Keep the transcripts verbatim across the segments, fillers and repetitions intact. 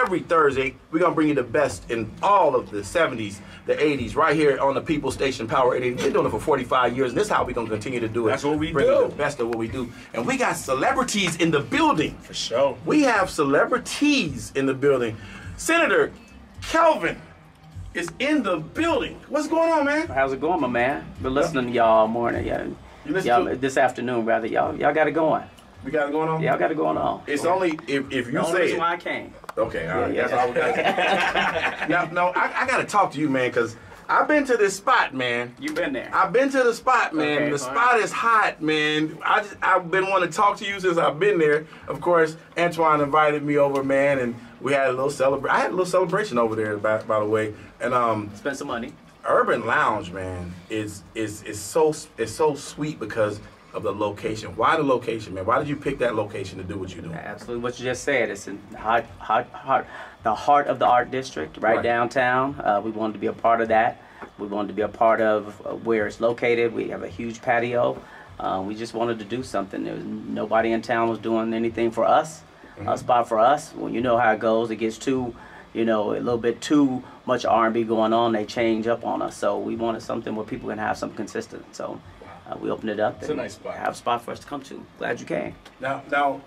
every Thursday. We're going to bring you the best in all of the seventies, the eighties, right here on the People Station Power eighty-eight. We've been doing it for forty-five years, and this is how we're going to continue to do it. That's what we bring do. The best of what we do. And we got celebrities in the building. For sure. We have celebrities in the building. Senator Kelvin is in the building. What's going on, man? How's it going, my man? Been listening to y'all all morning. Y'all, this afternoon, rather. Y'all y'all got it going. We got it going on? Yeah, I got it going on. It's go only if, if you the only say it. That's why I came. Okay, all right. Yeah, yeah. That's all we got. Now, no, I, I got to talk to you, man, because I've been to this spot, man. You've been there. I've been to the spot, man. Okay, the spot right. is hot, man. I just, I've been wanting to talk to you since I've been there. Of course, Antoine invited me over, man, and we had a little celebration. I had a little celebration over there, by, by the way. And um, spent some money. Urban Lounge, man, is is is so is so sweet because of the location. Why the location, man? Why did you pick that location to do what you do? Absolutely, what you just said. It's in hot, hot, hot, the heart of the art district, right, right. downtown. Uh, we wanted to be a part of that. We wanted to be a part of where it's located. We have a huge patio. Uh, we just wanted to do something. There was nobody in town was doing anything for us. Mm-hmm. A spot for us. Well, you know how it goes. It gets too, you know, a little bit too much R and B going on. They change up on us. So we wanted something where people can have something consistent. So. Uh, we opened it up. It's a nice spot. Have a spot for us to come to. Glad you came. Now, now,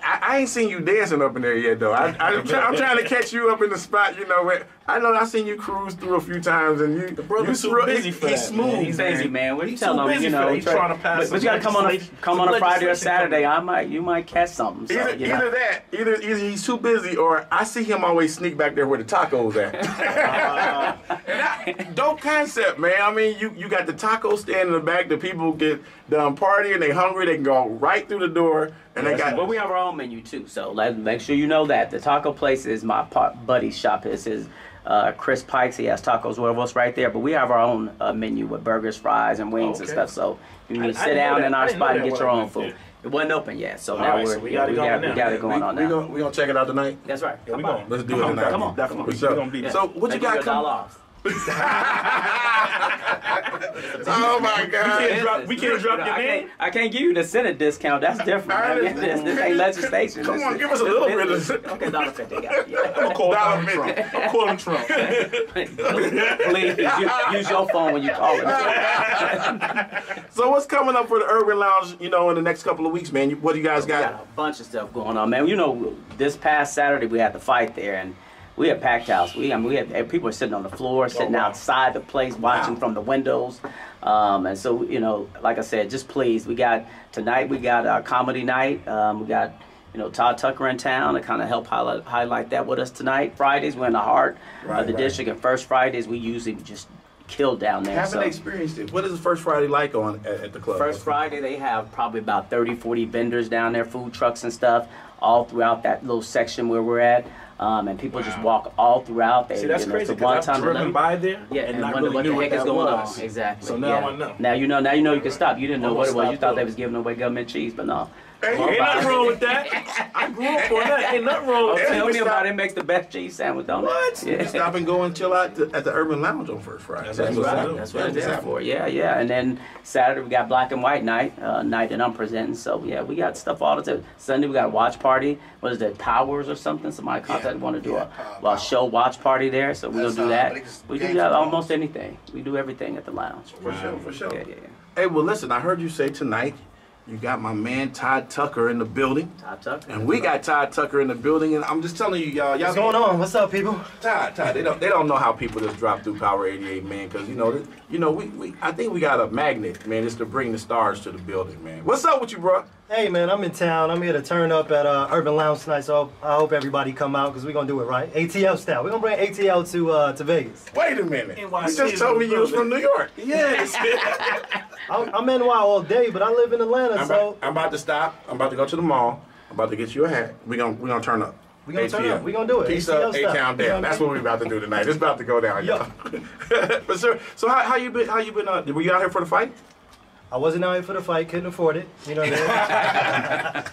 I, I ain't seen you dancing up in there yet, though. I, I, I'm, try, I'm trying to catch you up in the spot. You know, where, I know I seen you cruise through a few times, and you, the brother's too busy for that. He's smooth. He's busy, man. What are you telling him? You know, he's trying to pass. But, but you got to come on a come on a Friday or Saturday. I might, you might catch something. So, either, you know. either that, either either he's too busy, or I see him always sneak back there where the tacos at. Dope concept, man. I mean, you, you got the taco stand in the back. The people get done partying, they hungry, they can go right through the door, and yeah, they got. But we have our own menu too, so let make sure you know that the taco place is my buddy's shop. This is uh, Chris Pikes. He has tacos, whatever else, right there. But we have our own uh, menu with burgers, fries, and wings okay. and stuff. So you can I, sit I down in our spot and get your own food. Did. It wasn't open yet, so all now right, we're, so we got it yeah, going, we got, we got it going we, on now. We're gonna, we gonna check it out tonight. That's right. Yeah, we gonna, let's do come it tonight. Come on, come on. Come on. Be so what you got coming off? Oh my God! We can't drop, we can't drop you know, your I name. Can't, I can't give you the Senate discount. That's different. I mean, this, this ain't legislation. Come on, this, give us a little bit of it. Okay, dollar fifty. I'm calling Trump. I'm calling Trump. Please use, use your phone when you call it. So what's coming up for the Urban Lounge? You know, in the next couple of weeks, man. What do you guys got? We got a bunch of stuff going on, man. You know, this past Saturday we had the fight there and. We had packed house. We, I mean, we had people are sitting on the floor, sitting oh, wow. outside the place, watching wow. from the windows. Um, and so, you know, like I said, just please. We got tonight. We got our comedy night. Um, we got, you know, Todd Tucker in town to kind of help highlight, highlight that with us tonight. Fridays we're in the heart right, of the right. district, and first Fridays we usually just kill down there. Haven't so. experienced it. What is the first Friday like on at, at the club? First Friday they have probably about thirty, forty vendors down there, food trucks and stuff, all throughout that little section where we're at. Um, and people wow. just walk all throughout. They, See, that's you know, crazy because I've driven like, by there yeah, and, and not wonder really what the heck is going was. on. Exactly. So now yeah. I know. Now you know. Now you know you can stop. You didn't know what it was. You thought they was giving away government cheese, but no. Hey, ain't nothing wrong with that. I grew up on that. Ain't nothing wrong with that. Tell me about it. Makes the best cheese sandwich, don't it? What? Yeah. Stop and go and chill out to, at the Urban Lounge on First Friday. That's, that's, that's what I do. That's what I'm there for. Yeah, yeah. And then Saturday we got Black and White night, uh, night that I'm presenting. So yeah, we got stuff all the time. Sunday we got a watch party. What is that? Powers or something? Somebody contacted yeah, want to do yeah, a, well, a show watch party there. So we're gonna do that. We do that almost anything. We do everything at the lounge. For wow. sure, for sure. Yeah, yeah, yeah. Hey, well, listen. I heard you say tonight. You got my man Todd Tucker in the building. Todd Tucker. And we got Todd Tucker in the building. And I'm just telling you, y'all. What's going on? What's up, people? Todd, Todd. They don't, they don't know how people just drop through Power eighty-eight, man. Because, you know, you know we, we, I think we got a magnet, man. It's to bring the stars to the building, man. What's up with you, bro? Hey, man, I'm in town. I'm here to turn up at uh, Urban Lounge tonight. So I hope everybody come out because we're going to do it right. A T L style. We're going to bring A T L to uh, to Vegas. Wait a minute. You just told me you was from New York. Yes. I'm, I'm N Y all day, but I live in Atlanta, I'm so... About, I'm about to stop. I'm about to go to the mall. I'm about to get you a hat. We're going we're gonna turn up. We're going to turn up. We're going to do it. Peace up, A-Town down. That's what we're about to do tonight. It's about to go down, y'all. But, sir, so how, how you been? How you been? Uh, were you out here for the fight? I wasn't out here for the fight. Couldn't afford it. You know what I mean?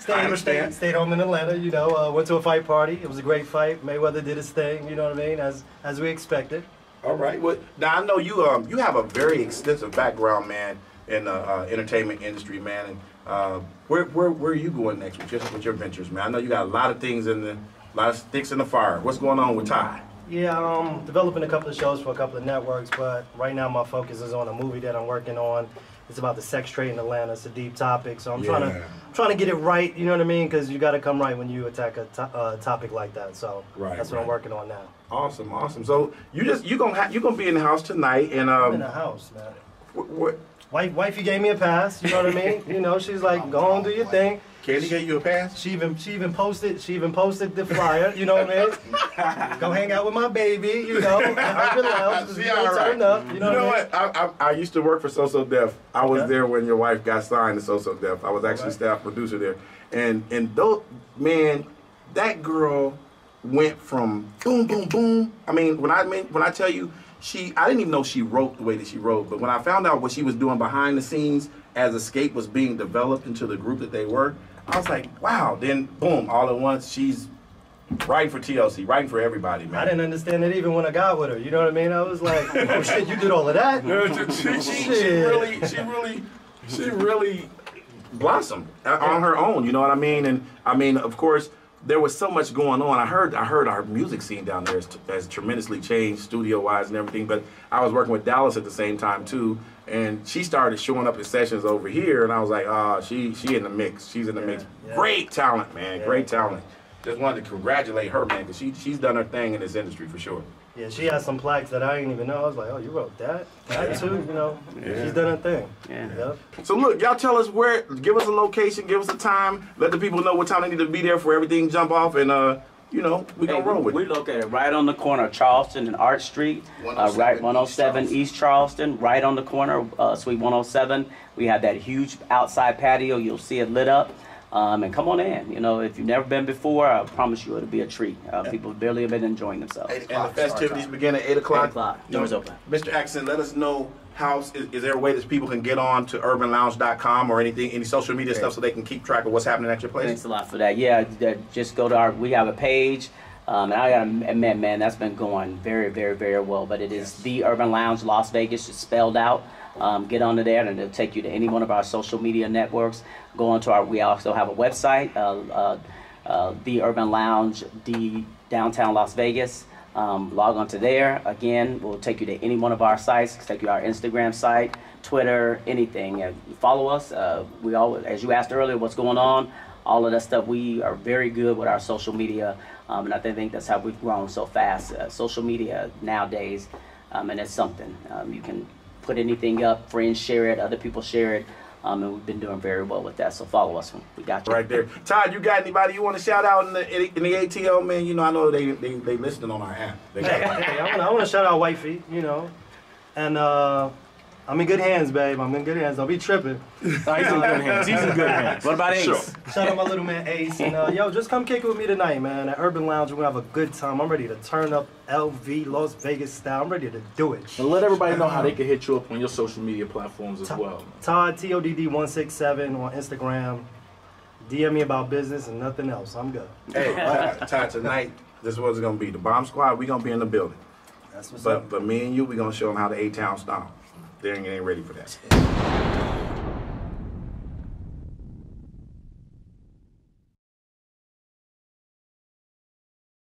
Stayed, I understand. Stayed, stayed home in Atlanta, you know. Uh, went to a fight party. It was a great fight. Mayweather did his thing, you know what I mean, as, as we expected. All right. Well, now I know you. Um, you have a very extensive background, man, in the uh, entertainment industry, man. And uh, where, where, where are you going next with your, with your ventures, man? I know you got a lot of things in the A lot of sticks in the fire. What's going on with Ty? Yeah, I'm developing a couple of shows for a couple of networks, but right now my focus is on a movie that I'm working on. It's about the sex trade in Atlanta. It's a deep topic, so I'm yeah. trying to I'm trying to get it right. You know what I mean? Because you got to come right when you attack a to uh, topic like that. So right, that's what right. I'm working on now. Awesome, awesome. So you just you gonna you gonna be in the house tonight, and um. I'm in the house, man. What? what? Wife, wifey gave me a pass. You know what I mean? You know, she's like, go on, do your thing. Katie gave you a pass. She even she even posted she even posted the flyer. You know what I mean? Go hang out with my baby. You know, Urban Lounge. See, all right. Up, you know, you know what? I, mean? I, I I used to work for So So Def. I was okay. there when your wife got signed to So So Def. I was actually right. staff producer there, and and those, man, that girl went from boom boom boom. I mean, when I mean, when I tell you. She, I didn't even know she wrote the way that she wrote, but when I found out what she was doing behind the scenes as Escape was being developed into the group that they were, I was like, wow. Then, boom, all at once, she's writing for T L C, writing for everybody, man. I didn't understand it even when I got with her, you know what I mean? I was like, oh, shit, you did all of that? she, she, she really, she really, she really blossomed on her own, you know what I mean? And, I mean, of course, there was so much going on. I heard I heard our music scene down there has, has tremendously changed studio-wise and everything, but I was working with Dallas at the same time too, and she started showing up at sessions over here, and I was like, oh, she, she in the mix. She's in the yeah, mix. Yeah. Great talent, man. Yeah. Great talent. Just wanted to congratulate her, man, because she, she's done her thing in this industry for sure. Yeah, she has some plaques that I didn't even know. I was like, oh, you wrote that? That yeah. too, you know? Yeah. She's done her thing. Yeah. Yep. So look, y'all tell us where, give us a location, give us a time, let the people know what time they need to be there for everything, jump off, and, uh, you know, we're going to roll with we it. We located right on the corner of Charleston and Art Street, uh, right one oh seven East Charleston, right on the corner, uh, Suite one oh seven. We have that huge outside patio. You'll see it lit up. Um, and come on in. You know, if you've never been before, I promise you it'll be a treat. Uh, yeah. People barely have been enjoying themselves. And the festivities begin at eight o'clock. eight o'clock. Doors open. Mister Axon, let us know how, is, is there a way that people can get on to urban lounge dot com or anything, any social media okay. stuff so they can keep track of what's happening at your place? Thanks a lot for that. Yeah, just go to our, we have a page. Um, and I gotta admit, man, that's been going very, very, very well. But it is yes. The Urban Lounge Las Vegas. It's spelled out. Um, get onto there, and it'll take you to any one of our social media networks. Go onto our. We also have a website, uh, uh, uh, The Urban Lounge, D Downtown Las Vegas. Um, log onto there. Again, we'll take you to any one of our sites. Take you to our Instagram site, Twitter, anything. Uh, follow us. Uh, we all, as you asked earlier, what's going on? All of that stuff. We are very good with our social media. Um, and I think that's how we've grown so fast. Uh, social media nowadays, um, and it's something. Um, you can put anything up, friends share it, other people share it, um, and we've been doing very well with that, so follow us. We got you. Right there. Todd, you got anybody you want to shout out in the, in the A T L, man? You know, I know they, they, they listening on our app. They got hey, hey, I, want, I want to shout out Wifey, you know, and uh, I'm in good hands, babe. I'm in good hands. Don't be tripping. No, he's in good hands. He's in good hands. What about Ace? Sure. Shout out my little man Ace. And uh, yo, just come kick it with me tonight, man. At Urban Lounge, we're gonna have a good time. I'm ready to turn up L V Las Vegas style. I'm ready to do it. And let everybody know how they can hit you up on your social media platforms as Todd, well. Todd T O D D one six seven on Instagram. D M me about business and nothing else. I'm good. Hey, Todd, tonight this is what it's gonna be. The Bomb Squad. We gonna be in the building. That's what's but, up. But me and you, we gonna show them how the A-Town style. They ain't ready for that.